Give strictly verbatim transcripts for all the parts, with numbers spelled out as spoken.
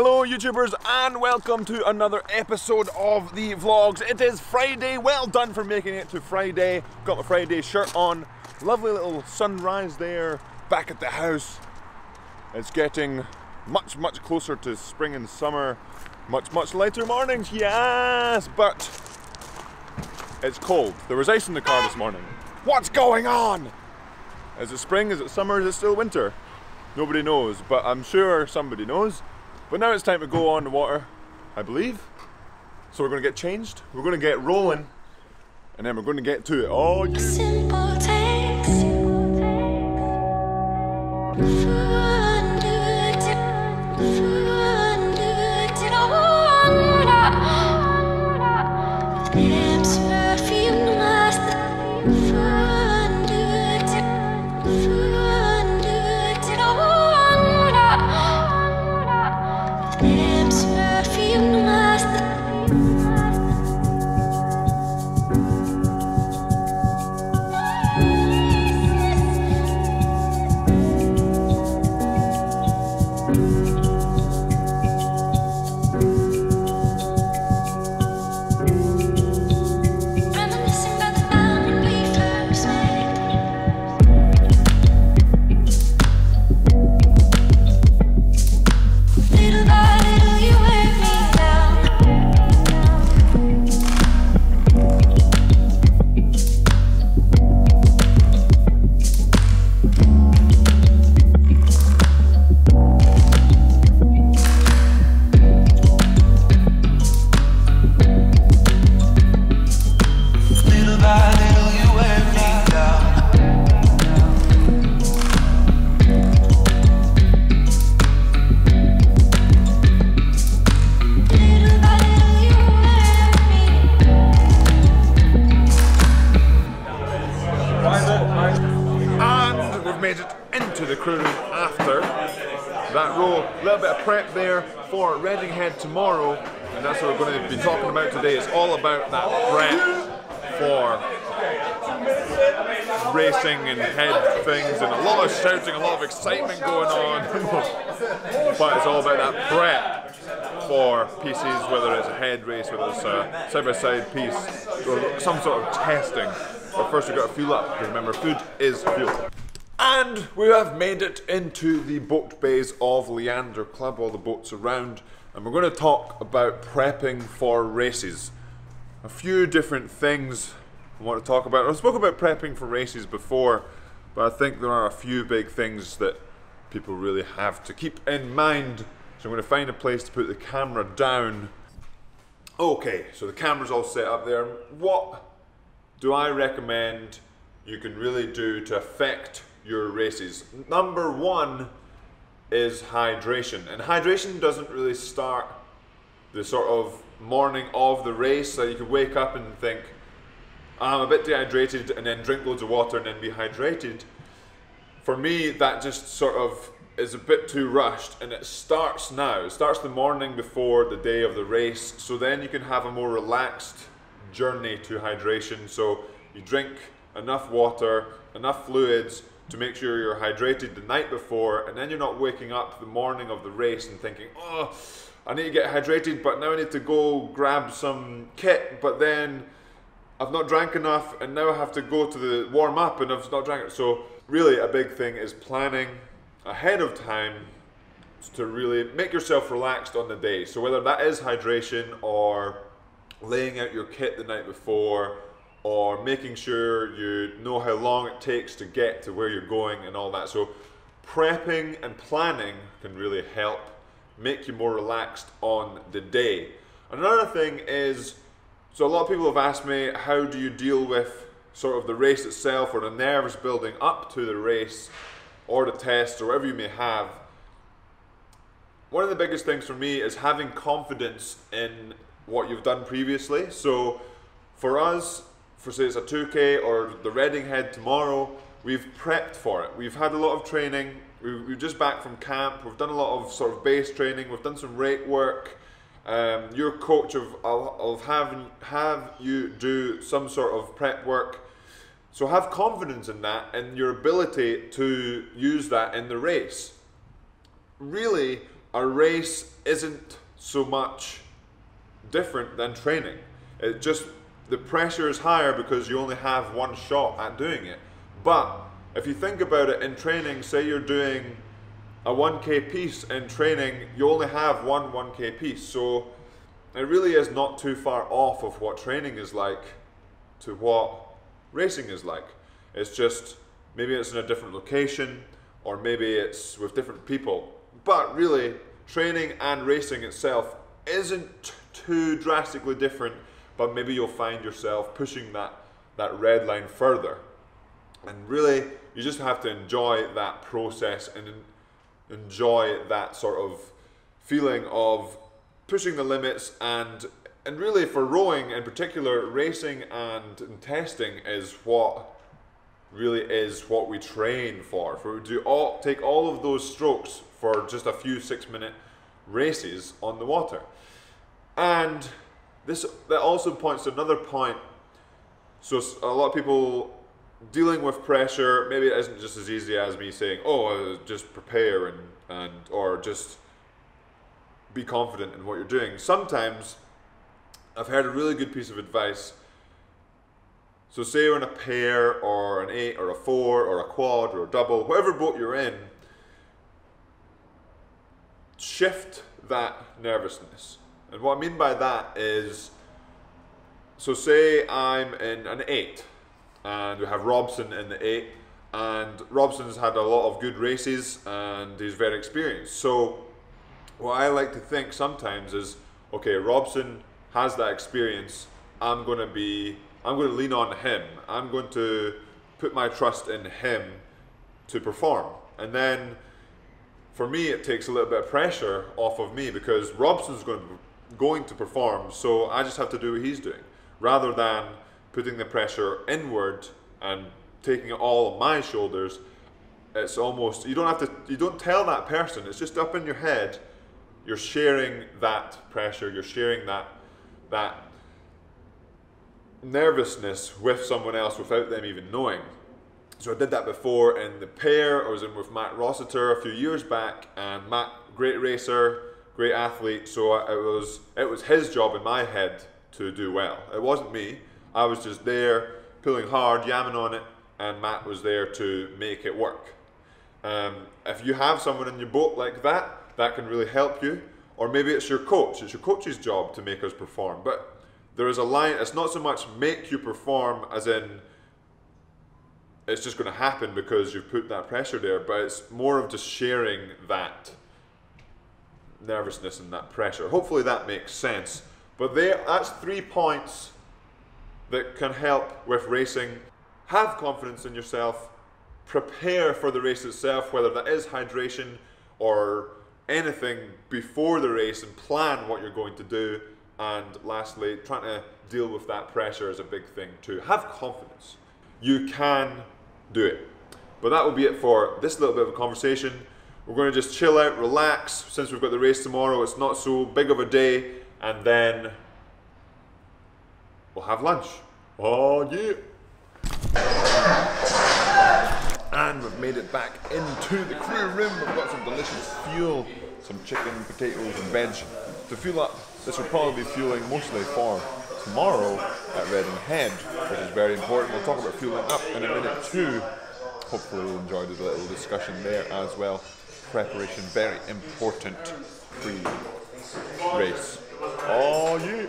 Hello YouTubers and welcome to another episode of the vlogs. It is Friday, well done for making it to Friday. Got my Friday shirt on, lovely little sunrise there, back at the house. It's getting much, much closer to spring and summer, much, much later mornings, yes, but it's cold. There was ice in the car this morning. What's going on? Is it spring, is it summer, is it still winter? Nobody knows, but I'm sure somebody knows. But now it's time to go on the water, I believe. So we're going to get changed, we're going to get rolling, and then we're going to get to it. Oh, yeah. Simple takes. For Reading Head tomorrow, and that's what we're going to be talking about today. It's all about that prep for racing and head things, and a lot of shouting, a lot of excitement going on. But it's all about that prep for pieces, whether it's a head race, whether it's a side-by-side piece, or some sort of testing. But first, we've got to fuel up, because remember, food is fuel. And we have made it into the boat bays of Leander Club, all the boats around, and we're going to talk about prepping for races. A few different things I want to talk about. I spoke about prepping for races before, but I think there are a few big things that people really have to keep in mind. So I'm going to find a place to put the camera down. Okay, so the camera's all set up there. What do I recommend you can really do to affect your races? Number one is hydration, and hydration doesn't really start the sort of morning of the race. So you can wake up and think, I'm a bit dehydrated, and then drink loads of water and then be hydrated. For me, that just sort of is a bit too rushed, and it starts now. It starts the morning before the day of the race, so then you can have a more relaxed journey to hydration. So you drink enough water, enough fluids, to make sure you're hydrated the night before, and then you're not waking up the morning of the race and thinking, oh, I need to get hydrated, but now I need to go grab some kit, but then I've not drank enough, and now I have to go to the warm up, and I've not drank it. So really a big thing is planning ahead of time to really make yourself relaxed on the day. So whether that is hydration, or laying out your kit the night before, or making sure you know how long it takes to get to where you're going and all that. So prepping and planning can really help make you more relaxed on the day. Another thing is, so a lot of people have asked me, how do you deal with sort of the race itself, or the nerves building up to the race, or the test, or whatever you may have? One of the biggest things for me is having confidence in what you've done previously. So for us, for say it's a two K or the Reading Head tomorrow, we've prepped for it. We've had a lot of training, we're just back from camp, we've done a lot of sort of base training, we've done some rate work. Um, your coach of, of having, have you do some sort of prep work. So have confidence in that and your ability to use that in the race. Really, a race isn't so much different than training. It just, the pressure is higher because you only have one shot at doing it. But if you think about it in training, say you're doing a one K piece in training, you only have one 1K piece. So it really is not too far off of what training is like to what racing is like. It's just, maybe it's in a different location, or maybe it's with different people. But really, training and racing itself isn't too drastically different, but maybe you'll find yourself pushing that, that red line further. And really, you just have to enjoy that process and enjoy that sort of feeling of pushing the limits. And, and really, for rowing in particular, racing and, and testing is what really is what we train for. If we do all, take all of those strokes for just a few six-minute races on the water. And this, that also points to another point. So a lot of people dealing with pressure, maybe it isn't just as easy as me saying, oh, just prepare and, and or just be confident in what you're doing. Sometimes I've heard a really good piece of advice. So say you're in a pair or an eight or a four or a quad or a double, whatever boat you're in, shift that nervousness. And what I mean by that is, so say I'm in an eight and we have Robson in the eight, and Robson's had a lot of good races and he's very experienced. So what I like to think sometimes is, okay, Robson has that experience, I'm going to be I'm going to lean on him. I'm going to put my trust in him to perform. And then for me, it takes a little bit of pressure off of me because Robson's going to, going to perform, so I just have to do what he's doing rather than putting the pressure inward and taking it all on my shoulders. It's almost, you don't have to, you don't tell that person, it's just up in your head. You're sharing that pressure, you're sharing that, that nervousness with someone else without them even knowing. So I did that before in the pair. I was in with Matt Rossiter a few years back, and Matt, great racer, great athlete, so it was it was his job in my head to do well. It wasn't me. I was just there pulling hard, yamming on it, and Matt was there to make it work. Um, if you have someone in your boat like that, that can really help you. Or maybe it's your coach. It's your coach's job to make us perform. But there is a line, it's not so much make you perform as in it's just going to happen because you've put that pressure there, but it's more of just sharing that nervousness and that pressure. Hopefully that makes sense. But there, that's three points that can help with racing. Have confidence in yourself, prepare for the race itself, whether that is hydration or anything before the race, and plan what you're going to do. And lastly, trying to deal with that pressure is a big thing too. Have confidence. You can do it. But that will be it for this little bit of a conversation. We're going to just chill out, relax. Since we've got the race tomorrow, it's not so big of a day. And then we'll have lunch. Oh, yeah. And we've made it back into the crew room. We've got some delicious fuel, some chicken, potatoes, and veg to fuel up. This will probably be fueling mostly for tomorrow at Reading Head, which is very important. We'll talk about fueling up in a minute too. Hopefully you'll enjoy the little discussion there as well. Preparation, very important pre-race. Oh, you!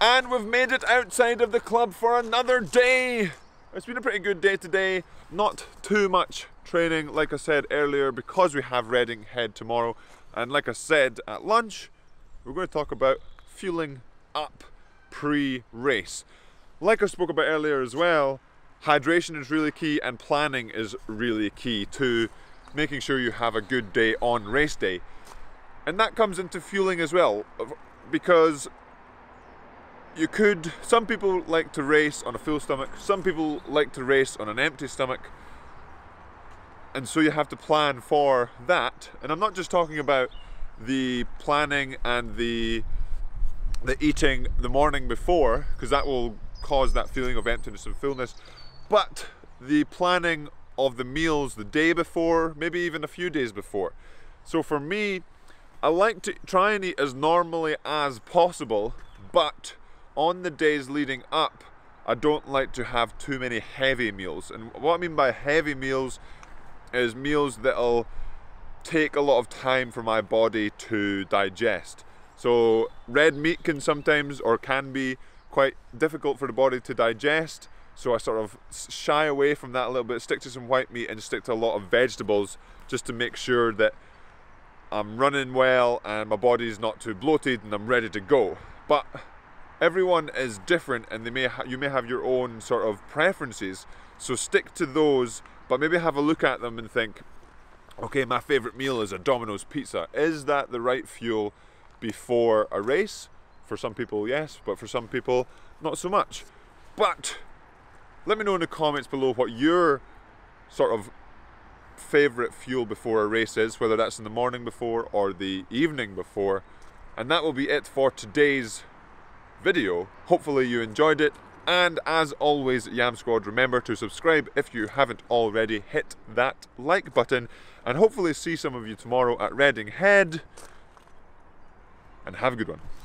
And we've made it outside of the club for another day. It's been a pretty good day today. Not too much training, like I said earlier, because we have Reading Head tomorrow. And like I said at lunch, we're going to talk about fueling up pre-race. Like I spoke about earlier as well, hydration is really key and planning is really key to making sure you have a good day on race day. And that comes into fueling as well, because you could, some people like to race on a full stomach, some people like to race on an empty stomach, and so you have to plan for that. And I'm not just talking about the planning and the the eating the morning before, because that will cause that feeling of emptiness and fullness, but the planning of the meals the day before, maybe even a few days before. So for me, I like to try and eat as normally as possible, but on the days leading up, I don't like to have too many heavy meals. And what I mean by heavy meals is meals that'll take a lot of time for my body to digest. So red meat can sometimes, or can be, quite difficult for the body to digest, so I sort of shy away from that a little bit, stick to some white meat and stick to a lot of vegetables, just to make sure that I'm running well and my body's not too bloated and I'm ready to go. But everyone is different, and they may ha you may have your own sort of preferences, so stick to those, but maybe have a look at them and think, okay, my favorite meal is a Domino's pizza. Is that the right fuel before a race? For some people, yes, but for some people, not so much. But let me know in the comments below what your sort of favorite fuel before a race is, whether that's in the morning before or the evening before. And that will be it for today's video. Hopefully you enjoyed it. And as always, Yam Squad, remember to subscribe if you haven't already, hit that like button, and hopefully see some of you tomorrow at Reading Head. And have a good one.